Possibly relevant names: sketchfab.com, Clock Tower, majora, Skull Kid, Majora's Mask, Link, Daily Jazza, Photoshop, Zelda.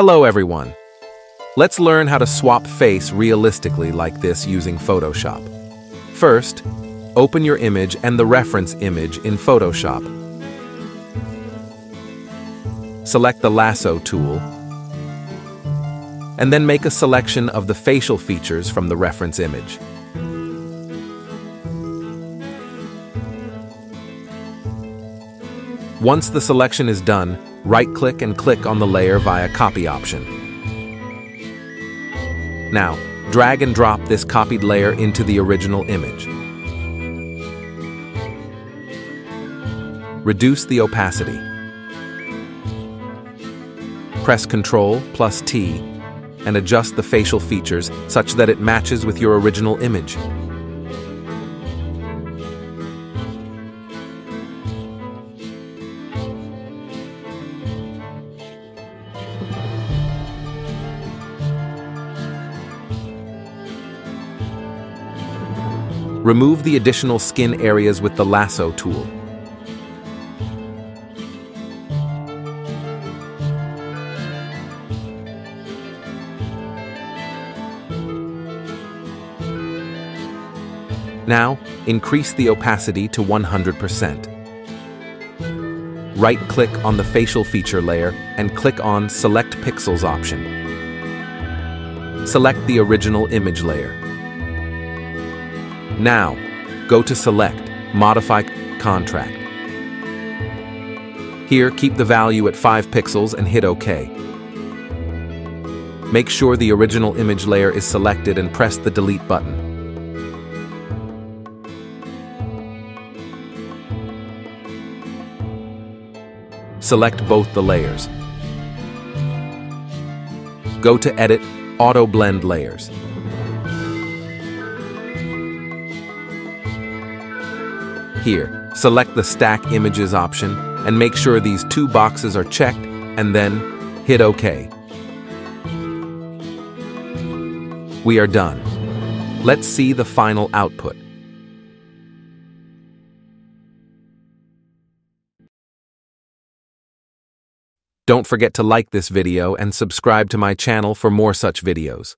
Hello everyone! Let's learn how to swap face realistically like this using Photoshop. First, open your image and the reference image in Photoshop. Select the lasso tool, and then make a selection of the facial features from the reference image. Once the selection is done, right-click and click on the layer via Copy option. Now, drag and drop this copied layer into the original image. Reduce the opacity. Press Ctrl+T and adjust the facial features such that it matches with your original image. Remove the additional skin areas with the lasso tool. Now, increase the opacity to 100%. Right-click on the facial feature layer and click on Select Pixels option. Select the original image layer. Now, go to Select, Modify Contract. Here, keep the value at 5 pixels and hit OK. Make sure the original image layer is selected and press the Delete button. Select both the layers. Go to Edit, Auto Blend Layers. Here, select the Stack Images option and make sure these two boxes are checked, and then hit OK. We are done. Let's see the final output. Don't forget to like this video and subscribe to my channel for more such videos.